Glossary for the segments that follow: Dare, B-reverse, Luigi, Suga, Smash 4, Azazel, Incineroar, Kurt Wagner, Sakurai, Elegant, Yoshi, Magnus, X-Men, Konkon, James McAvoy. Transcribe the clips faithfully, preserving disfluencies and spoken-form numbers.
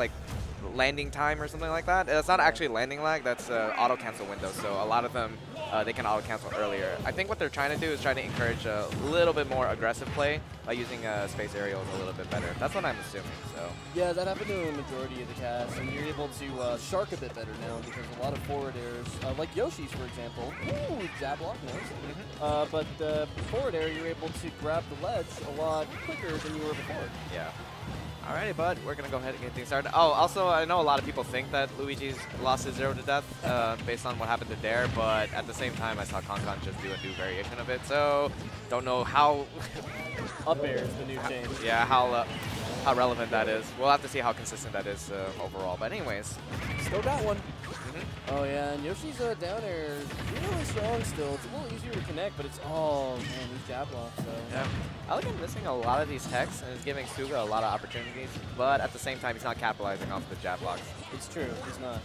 like landing time or something like that. It's not actually landing lag, that's uh, auto cancel window. So a lot of them, uh, they can auto cancel earlier. I think what they're trying to do is try to encourage a little bit more aggressive play by using uh, space aerials a little bit better. That's what I'm assuming. So yeah, that happened to a majority of the cast, and you're able to uh, shark a bit better now because a lot of forward airs, uh, like Yoshi's for example, ooh, jab block, nice. Mm-hmm. uh, but uh, forward air, you're able to grab the ledge a lot quicker than you were before. Yeah. Alrighty, bud, we're going to go ahead and get things started. Oh, also, I know a lot of people think that Luigi's lost his zero to death uh, based on what happened to Dare, but at the same time, I saw Konkon just do a new variation of it, so don't know how... Up air is the new change. Yeah, how, uh, how relevant that is. We'll have to see how consistent that is uh, overall, but anyways. Still got one. Mm-hmm. Oh, yeah, and Yoshi's uh, down air really strong still. It's a little easier to connect, but it's, oh, man, these jab blocks, so. Yeah. Elegant missing a lot of these techs, and is giving Suga a lot of opportunities, but at the same time, he's not capitalizing off the jab blocks. It's true, he's not.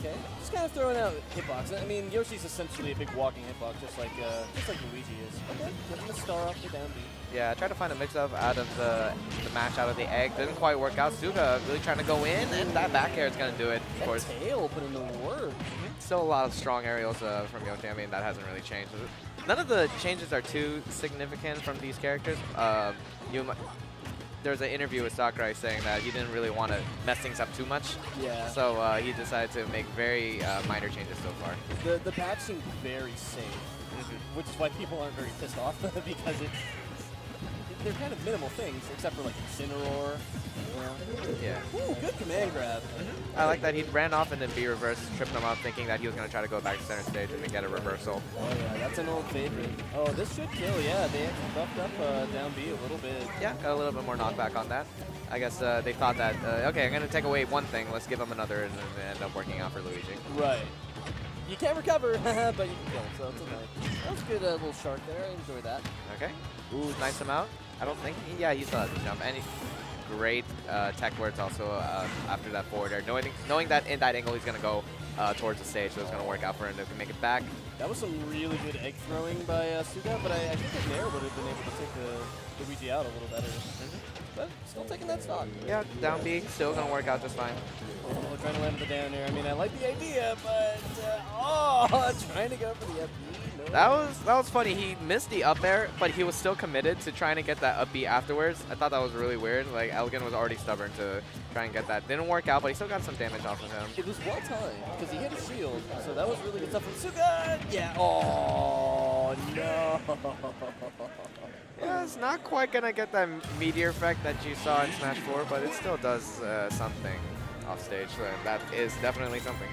Okay, just kind of throwing out hitbox. I mean, Yoshi's essentially a big walking hitbox, just like uh, just like Luigi is. Okay, give him a star off the down beat. Yeah, I tried to find a mix-up out of the, the mash out of the egg. Didn't quite work out. Suga really trying to go in, and that back air is going to do it. Of course. That tail put in the work. Still a lot of strong aerials uh, from Yoshi. I mean, that hasn't really changed. None of the changes are too significant from these characters. Uh, you There's an interview with Sakurai saying that he didn't really want to mess things up too much. Yeah. So uh, he decided to make very uh, minor changes so far. The, the patch seemed very safe, mm-hmm. which is why people aren't very pissed off because it's, they're kind of minimal things, except for like Incineroar. Yeah. Ooh, good command grab. Mm-hmm. I like that he ran off and then B-reverse tripped him up, thinking that he was going to try to go back to center stage and then get a reversal. Oh yeah, that's an old favorite. Oh, this should kill, yeah. They actually buffed up uh, down B a little bit. Yeah, got a little bit more knockback on that. I guess uh, they thought that, uh, okay, I'm going to take away one thing, let's give him another, and then end up working out for Luigi. Right. You can't recover, but you can kill, so it's okay. That was a good uh, little shark there. I enjoyed that. Okay. Ooh, nice him out. I don't think, he, yeah, he still has a jump. And he, great uh, tech words also uh, after that forward air. Knowing, knowing that in that angle he's going to go uh, towards the stage, so it's going to work out for him to make it back. That was some really good egg throwing by uh, Suga, but I, I think the Nair would have been able to take the Luigi out a little better. Mm-hmm. But still taking that stock. Yeah, down B, still going to work out just fine. Oh, trying to land the down air. I mean, I like the idea, but uh, oh, trying to go for the up B. That was that was funny. He missed the up air, but he was still committed to trying to get that up B afterwards. I thought that was really weird. Like Elegant was already stubborn to try and get that. Didn't work out, but he still got some damage off of him. It was well timed because he hit a shield, so that was really good stuff from Suga. Yeah. Oh no. Yeah, it's not quite gonna get that meteor effect that you saw in Smash four, but it still does uh, something off stage. So that is definitely something.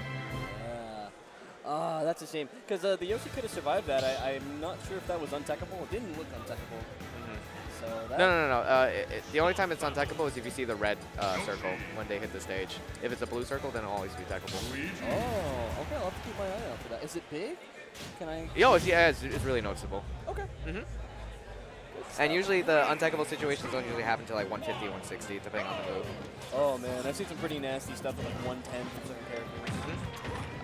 Ah, oh, that's a shame. Because uh, the Yoshi could have survived that. I, I'm not sure if that was untechable. It didn't look untechable. Mm-hmm. So that no, no, no, no. Uh, it, it, the only time it's untechable is if you see the red uh, circle when they hit the stage. If it's a blue circle, then it'll always be techable. Oh, okay. I'll have to keep my eye out for that. Is it big? Can I? Yo, it's, yeah, it's, it's really noticeable. Okay. Mm-hmm. And usually the untechable situations don't usually happen to like one fifty, one sixty, depending on the move. Oh man, I've seen some pretty nasty stuff with like one ten from certain characters. Mm-hmm.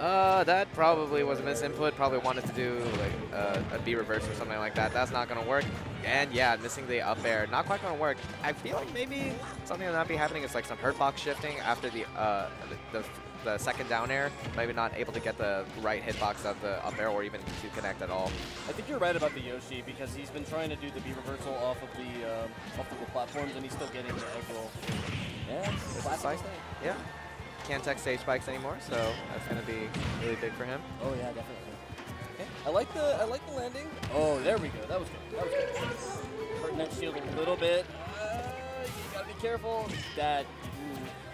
Uh, that probably was a misinput. Probably wanted to do like uh, a B reverse or something like that. That's not gonna work. And yeah, missing the up air, not quite gonna work. I feel like maybe something that'll not be happening is like some hurt box shifting after the uh the, the, the second down air. Maybe not able to get the right hitbox of the up air or even to connect at all. I think you're right about the Yoshi because he's been trying to do the B reversal off of the um, off of the platforms and he's still getting the egg roll. Yeah, classic. Yeah. Can't tech stage spikes anymore, so that's gonna be really big for him. Oh yeah, definitely. Okay. I like the I like the landing. Oh, there we go. That was good. That was good. Hurting that shield a little bit. Uh, you gotta be careful. That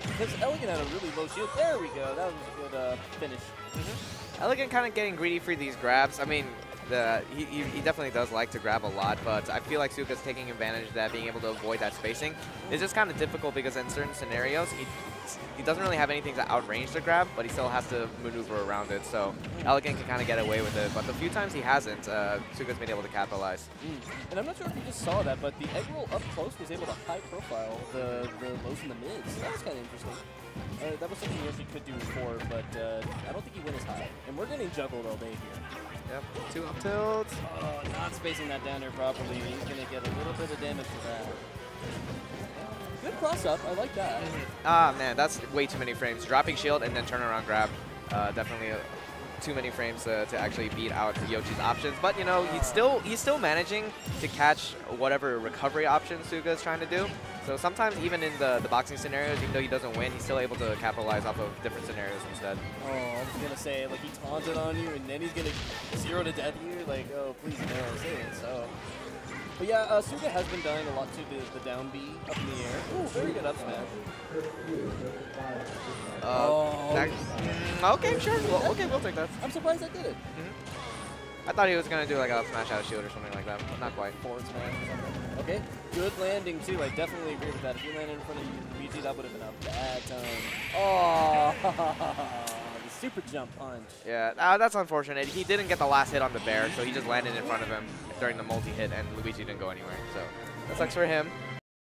because Elegant had a really low shield. There we go. That was a good uh, finish. Mm-hmm. Elegant kind of getting greedy for these grabs. I mean, the he, he he definitely does like to grab a lot, but I feel like Suga's taking advantage of that, being able to avoid that spacing. It's just kind of difficult because in certain scenarios, he. He doesn't really have anything to outrange the grab, but he still has to maneuver around it, so Elegant can kind of get away with it. But the few times he hasn't, uh, Suga's been able to capitalize. Mm. And I'm not sure if you just saw that, but the egg roll up close was able to high profile the, the lows and the mids. That was kind of interesting. Uh, that was something Yoshi could do before, but uh, I don't think he went as high. And we're getting juggled all day here. Yep, two up tilts. Oh, not spacing that down there properly. He's going to get a little bit of damage for that. Good cross-up. I like that. Ah, man, that's way too many frames. Dropping shield and then turnaround grab. Uh, definitely too many frames uh, to actually beat out Yoshi's options. But, you know, he's still he's still managing to catch whatever recovery option Suga is trying to do. So sometimes even in the, the boxing scenarios, even though he doesn't win, he's still able to capitalize off of different scenarios instead. Oh, I was going to say, like, he taunted on you, and then he's going to zero to death you. Like, oh, please, no, I'm saying so. But yeah, uh, Suga has been dying a lot to the, the down B up in the air. Ooh, very good up smash. Uh, oh. That, okay, sure. Well, okay, we'll take that. I'm surprised I did it. Mm-hmm. I thought he was going to do like a smash out shield or something like that. Not quite. Forward smash or something. Okay, good landing too. I definitely agree with that. If you landed in front of Luigi, that would have been a bad time. Oh. Super jump punch. Yeah, uh, that's unfortunate. He didn't get the last hit on the bear, so he just landed in front of him during the multi-hit, and Luigi didn't go anywhere. So that sucks for him.